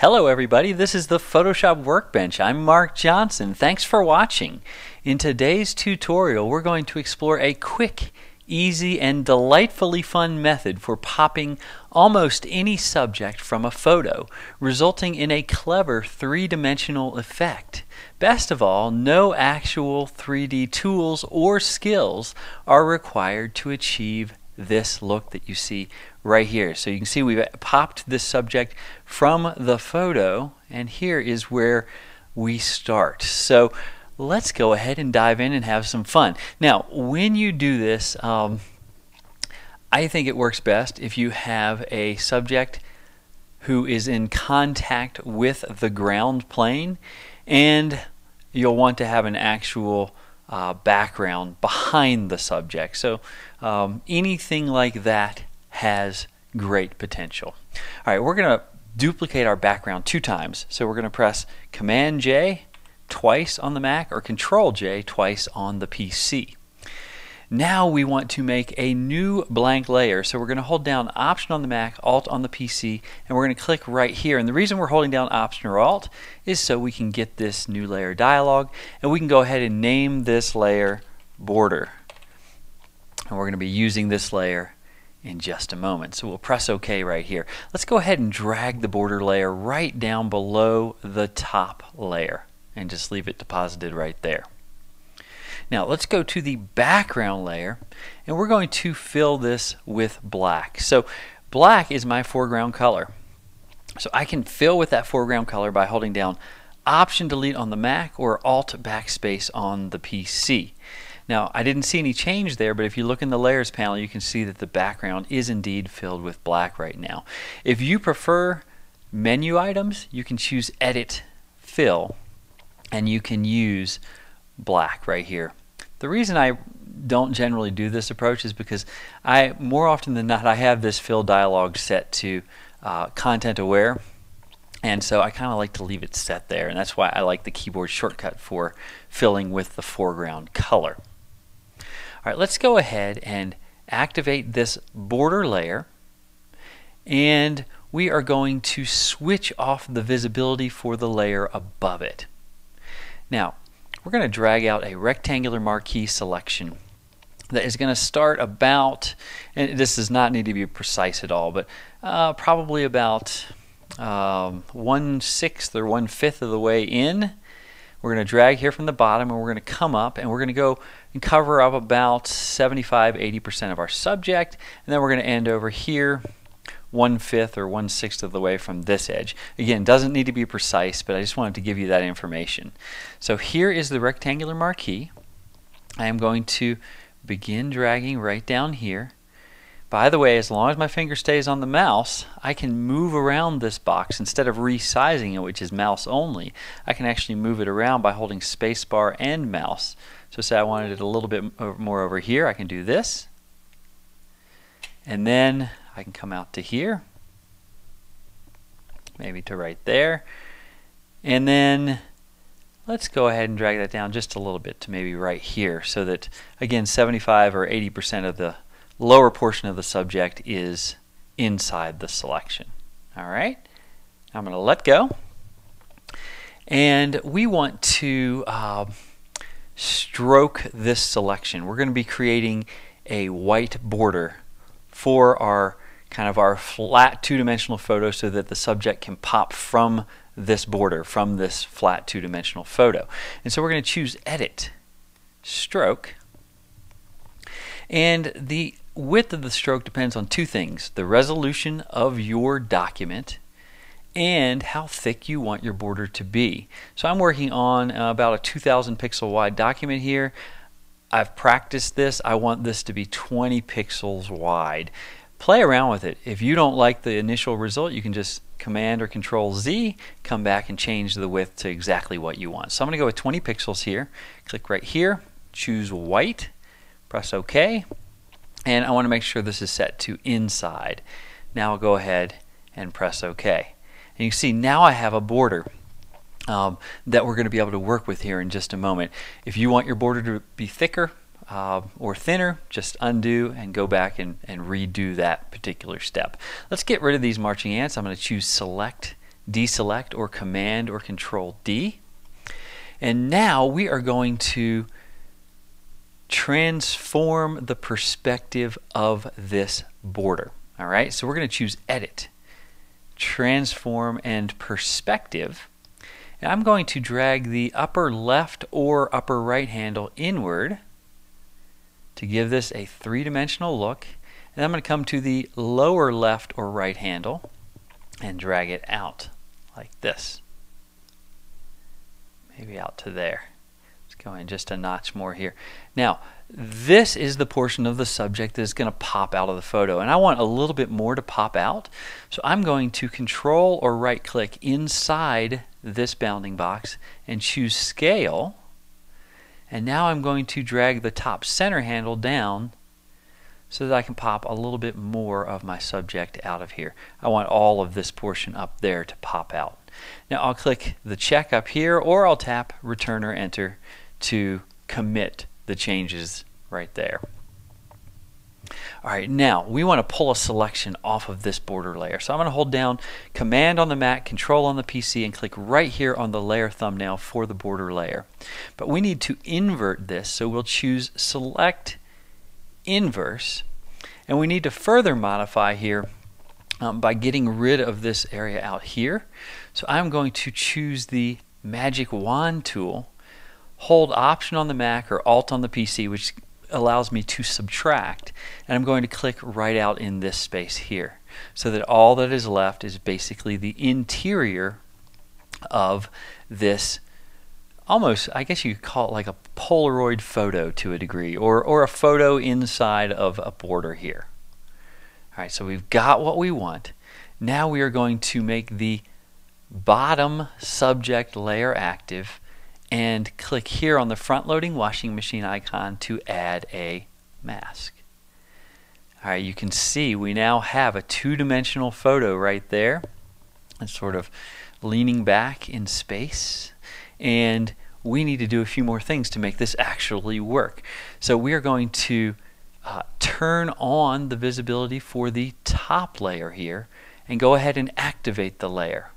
Hello everybody, this is the Photoshop Workbench. I'm Mark Johnson. Thanks for watching. In today's tutorial, we're going to explore a quick, easy, and delightfully fun method for popping almost any subject from a photo, resulting in a clever three-dimensional effect. Best of all, no actual 3D tools or skills are required to achieve this look that you see right here. So you can see we've popped this subject from the photo, and here is where we start. So let's go ahead and dive in and have some fun. Now, when you do this, I think it works best if you have a subject who is in contact with the ground plane, and you'll want to have an actual background behind the subject. So anything like that has great potential. All right, we're going to duplicate our background 2 times. So we're going to press Command J twice on the Mac or Control J twice on the PC. Now we want to make a new blank layer. So we're going to hold down Option on the Mac, Alt on the PC, and we're going to click right here. And the reason we're holding down Option or Alt is so we can get this new layer dialog, and we can go ahead and name this layer Border. And we're going to be using this layer in just a moment. So we'll press OK right here. Let's go ahead and drag the border layer right down below the top layer and just leave it deposited right there. Now let's go to the background layer, and we're going to fill this with black. So black is my foreground color. So I can fill with that foreground color by holding down Option Delete on the Mac or Alt Backspace on the PC. Now, I didn't see any change there, but if you look in the Layers panel, you can see that the background is indeed filled with black right now. If you prefer menu items, you can choose Edit, Fill, and you can use black right here. The reason I don't generally do this approach is because I, more often than not, I have this fill dialog set to content aware, and so I kind of like to leave it set there, and that's why I like the keyboard shortcut for filling with the foreground color. All right, let's go ahead and activate this border layer, and we are going to switch off the visibility for the layer above it. Now, we're going to drag out a rectangular marquee selection that is going to start about, and this does not need to be precise at all, but probably about 1/6 or 1/5 of the way in. We're going to drag here from the bottom, and we're going to come up, and we're going to go and cover up about 75–80% of our subject, and then we're going to end over here 1/5 or 1/6 of the way from this edge. Again, doesn't need to be precise, but I just wanted to give you that information. So here is the rectangular marquee. I am going to begin dragging right down here. By the way, as long as my finger stays on the mouse, I can move around this box. Instead of resizing it, which is mouse only, I can actually move it around by holding spacebar and mouse. So say I wanted it a little bit more over here, I can do this. And then I can come out to here, maybe to right there. And then let's go ahead and drag that down just a little bit to maybe right here, so that, again, 75 or 80% of the lower portion of the subject is inside the selection. All right, I'm going to let go. And we want to stroke this selection. We're going to be creating a white border for our kind of our flat two-dimensional photo, so that the subject can pop from this border, from this flat two-dimensional photo. And so we're going to choose Edit, Stroke, and the width of the stroke depends on 2 things: the resolution of your document and how thick you want your border to be. So I'm working on about a 2,000 pixel wide document here. I've practiced this. I want this to be 20 pixels wide. Play around with it. If you don't like the initial result, you can just Command or Control Z, come back and change the width to exactly what you want. So I'm going to go with 20 pixels here. Click right here, choose white, press OK, and I want to make sure this is set to inside. Now I'll go ahead and press OK. And you can see now I have a border that we're going to be able to work with here in just a moment. If you want your border to be thicker or thinner, just undo and go back and redo that particular step. Let's get rid of these marching ants. I'm going to choose Select deselect or Command or Control D. And now we are going to transform the perspective of this border. All right, so we're going to choose Edit, Transform and Perspective. And I'm going to drag the upper left or upper right handle inward to give this a three-dimensional look. And I'm going to come to the lower left or right handle and drag it out like this. Maybe out to there. Let's go in just a notch more here. Now, this is the portion of the subject that is going to pop out of the photo, and I want a little bit more to pop out. So I'm going to Control or right click inside this bounding box and choose Scale. And now I'm going to drag the top center handle down so that I can pop a little bit more of my subject out of here. I want all of this portion up there to pop out. Now I'll click the check up here, or I'll tap Return or Enter to commit the changes right there. Alright, now we want to pull a selection off of this border layer. So I'm going to hold down Command on the Mac, Control on the PC, and click right here on the layer thumbnail for the border layer. But we need to invert this, so we'll choose Select Inverse, and we need to further modify here by getting rid of this area out here. So I'm going to choose the Magic Wand tool, hold Option on the Mac or Alt on the PC, which allows me to subtract, and I'm going to click right out in this space here so that all that is left is basically the interior of this, almost, I guess you could call it like a Polaroid photo to a degree, or a photo inside of a border here. Alright, so we've got what we want. Now we are going to make the bottom subject layer active and click here on the front loading washing machine icon to add a mask. Alright, you can see we now have a two-dimensional photo right there. It's sort of leaning back in space, and we need to do a few more things to make this actually work. So we are going to turn on the visibility for the top layer here and go ahead and activate the layer.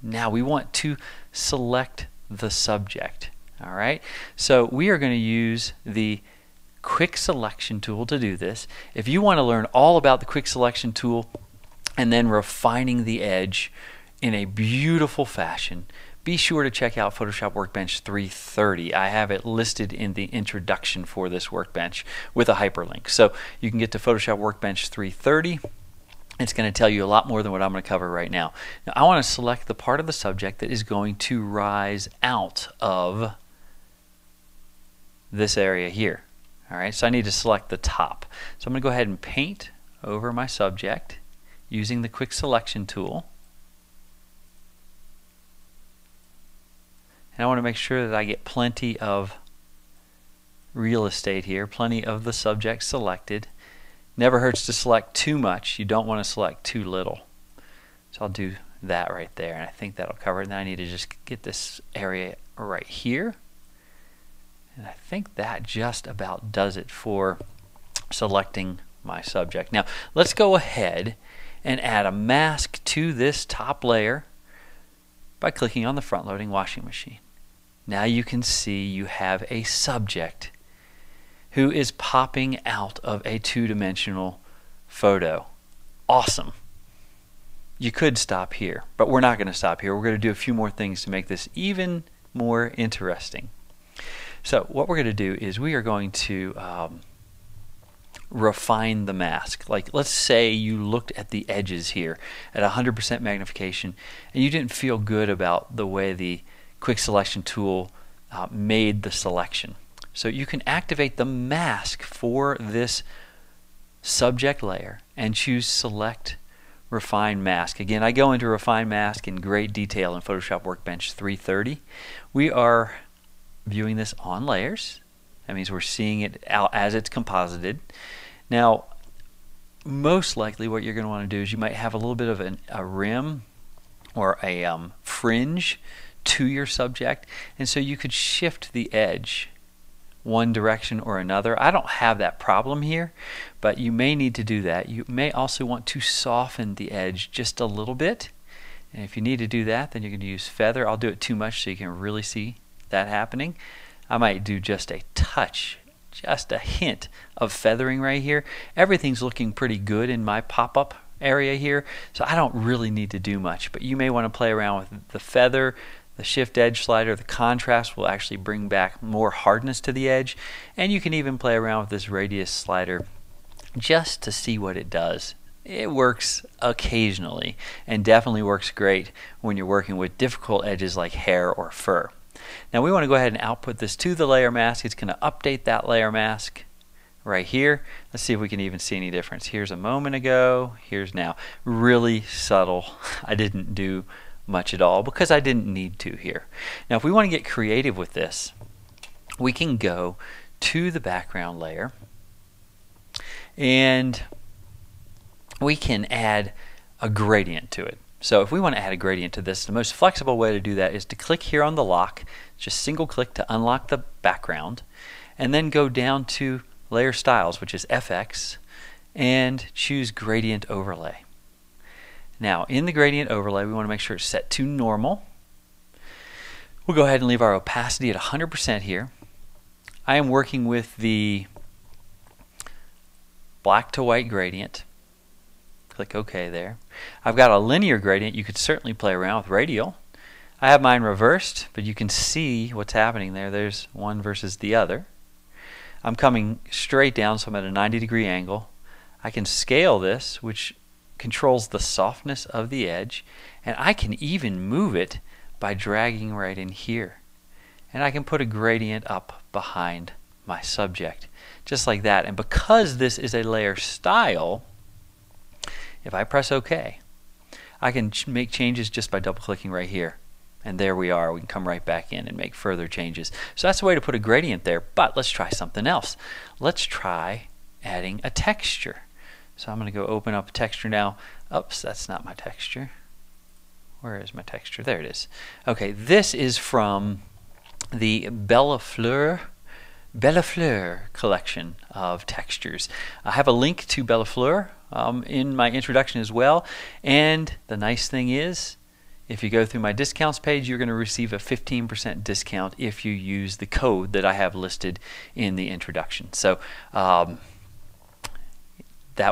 Now we want to select the subject. Alright, so we are going to use the Quick Selection tool to do this. If you want to learn all about the Quick Selection tool and then refining the edge in a beautiful fashion, be sure to check out Photoshop Workbench 330. I have it listed in the introduction for this workbench with a hyperlink. So you can get to Photoshop Workbench 330. It's going to tell you a lot more than what I'm going to cover right now. Now I want to select the part of the subject that is going to rise out of this area here. Alright, so I need to select the top. So I'm going to go ahead and paint over my subject using the Quick Selection tool. And I want to make sure that I get plenty of real estate here, plenty of the subject selected. Never hurts to select too much. You don't want to select too little. So I'll do that right there, and I think that'll cover it. And then I need to just get this area right here. And I think that just about does it for selecting my subject. Now let's go ahead and add a mask to this top layer by clicking on the front loading washing machine. Now you can see you have a subject who is popping out of a two-dimensional photo. Awesome. You could stop here, but we're not going to stop here. We're going to do a few more things to make this even more interesting. So what we're going to do is we are going to refine the mask. Like, let's say you looked at the edges here at 100% magnification and you didn't feel good about the way the Quick Selection tool made the selection. So you can activate the mask for this subject layer and choose Select Refine Mask. Again, I go into Refine Mask in great detail in Photoshop Workbench 330. We are viewing this on layers. That means we're seeing it out as it's composited. Now, most likely what you're going to want to do is you might have a little bit of a rim or a fringe to your subject, and so you could shift the edge one direction or another. I don't have that problem here, but you may need to do that. You may also want to soften the edge just a little bit And if you need to do that, then you're going to use feather. I'll do it too much so you can really see that happening. I might do just a touch, just a hint of feathering right here. Everything's looking pretty good in my pop-up area here, so I don't really need to do much, but you may want to play around with the feather, the shift edge slider. The contrast will actually bring back more hardness to the edge, and you can even play around with this radius slider just to see what it does. It works occasionally and definitely works great when you're working with difficult edges like hair or fur. Now we want to go ahead and output this to the layer mask. It's going to update that layer mask right here. Let's see if we can even see any difference. Here's a moment ago, here's now. Really subtle. I didn't do much at all because I didn't need to here. Now if we want to get creative with this, we can go to the background layer and we can add a gradient to it. So if we want to add a gradient to this, the most flexible way to do that is to click here on the lock, just single click to unlock the background, and then go down to Layer Styles, which is FX, and choose Gradient Overlay. Now in the Gradient Overlay, we want to make sure it's set to normal. We'll go ahead and leave our opacity at 100% here. I am working with the black to white gradient. Click OK there. I've got a linear gradient. You could certainly play around with radial. I have mine reversed, but you can see what's happening there. There's one versus the other. I'm coming straight down, so I'm at a 90-degree angle. I can scale this, which controls the softness of the edge, and I can even move it by dragging right in here. And I can put a gradient up behind my subject, just like that. And because this is a layer style, if I press OK, I can make changes just by double clicking right here, and there we are. We can come right back in and make further changes. So that's the way to put a gradient there, but let's try something else. Let's try adding a texture. So I'm going to go open up a texture now. Oops, that's not my texture. Where is my texture? There it is. Okay, this is from the Belle Fleur collection of textures. I have a link to Belle Fleur in my introduction as well, and the nice thing is if you go through my discounts page, you're going to receive a 15% discount if you use the code that I have listed in the introduction. So that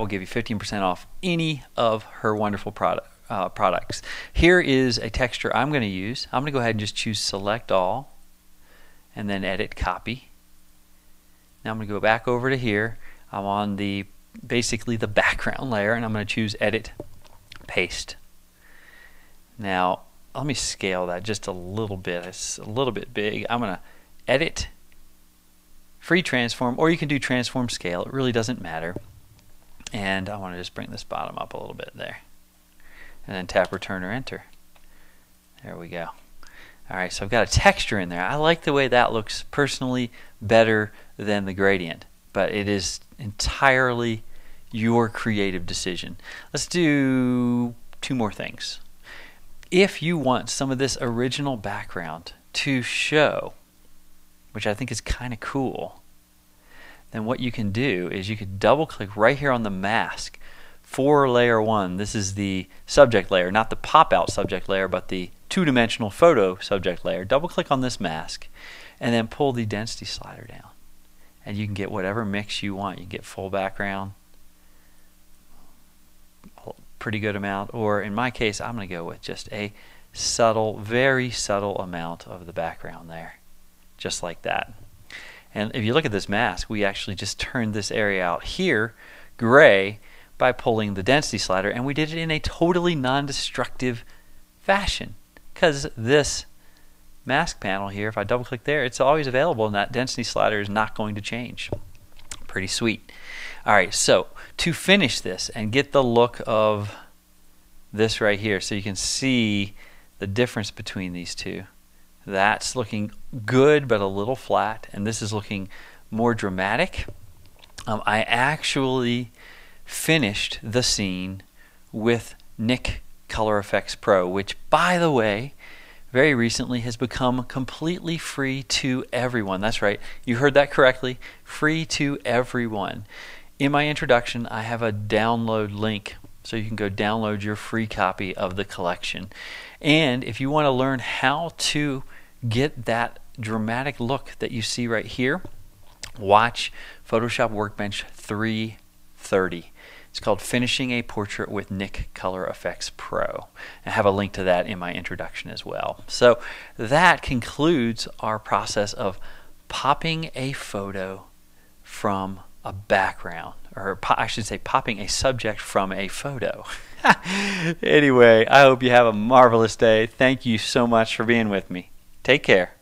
will give you 15% off any of her wonderful products. Here is a texture I'm going to use. I'm going to go ahead and just choose select all and then edit copy. Now I'm going to go back over to here. I'm on the basically the background layer, and I'm going to choose edit paste. Now let me scale that just a little bit. It's a little bit big. I'm going to edit free transform, or you can do transform scale. It really doesn't matter. And I want to just bring this bottom up a little bit there, and then tap return or enter. There we go. Alright, so I've got a texture in there. I like the way that looks personally better than the gradient, but it is entirely your creative decision. Let's do two more things. If you want some of this original background to show, which I think is kind of cool, then what you can do is you could double click right here on the mask for layer 1. This is the subject layer, not the pop-out subject layer, but the two-dimensional photo subject layer. Double click on this mask and then pull the density slider down, and you can get whatever mix you want. You can get full background, pretty good amount, or in my case I'm going to go with just a subtle, very subtle amount of the background there, just like that. And if you look at this mask, we actually just turned this area out here gray by pulling the density slider, and we did it in a totally non-destructive fashion. Because this mask panel here, if I double click there, it's always available, and that density slider is not going to change. Pretty sweet. Alright, so to finish this and get the look of this right here, so you can see the difference between these two. That's looking good but a little flat, and this is looking more dramatic. I actually finished the scene with Nik Color Efex Pro, which, by the way, very recently has become completely free to everyone. That's right, you heard that correctly, free to everyone. In my introduction, I have a download link So you can go download your free copy of the collection. And if you want to learn how to get that dramatic look that you see right here, watch Photoshop Workbench 330. It's called Finishing a Portrait with Nik Color Efex Pro. I have a link to that in my introduction as well. So that concludes our process of popping a photo from a background, or I should say popping a subject from a photo. Anyway, I hope you have a marvelous day. Thank you so much for being with me. Take care.